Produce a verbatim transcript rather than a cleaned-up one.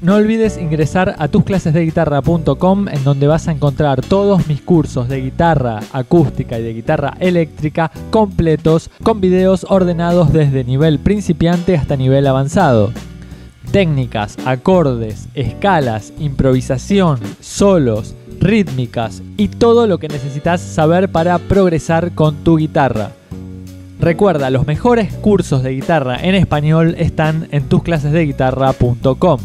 No olvides ingresar a tus clases de guitarra punto com, en donde vas a encontrar todos mis cursos de guitarra acústica y de guitarra eléctrica completos, con videos ordenados desde nivel principiante hasta nivel avanzado. Técnicas, acordes, escalas, improvisación, solos, rítmicas y todo lo que necesitas saber para progresar con tu guitarra. Recuerda, los mejores cursos de guitarra en español están en tus clases de guitarra punto com.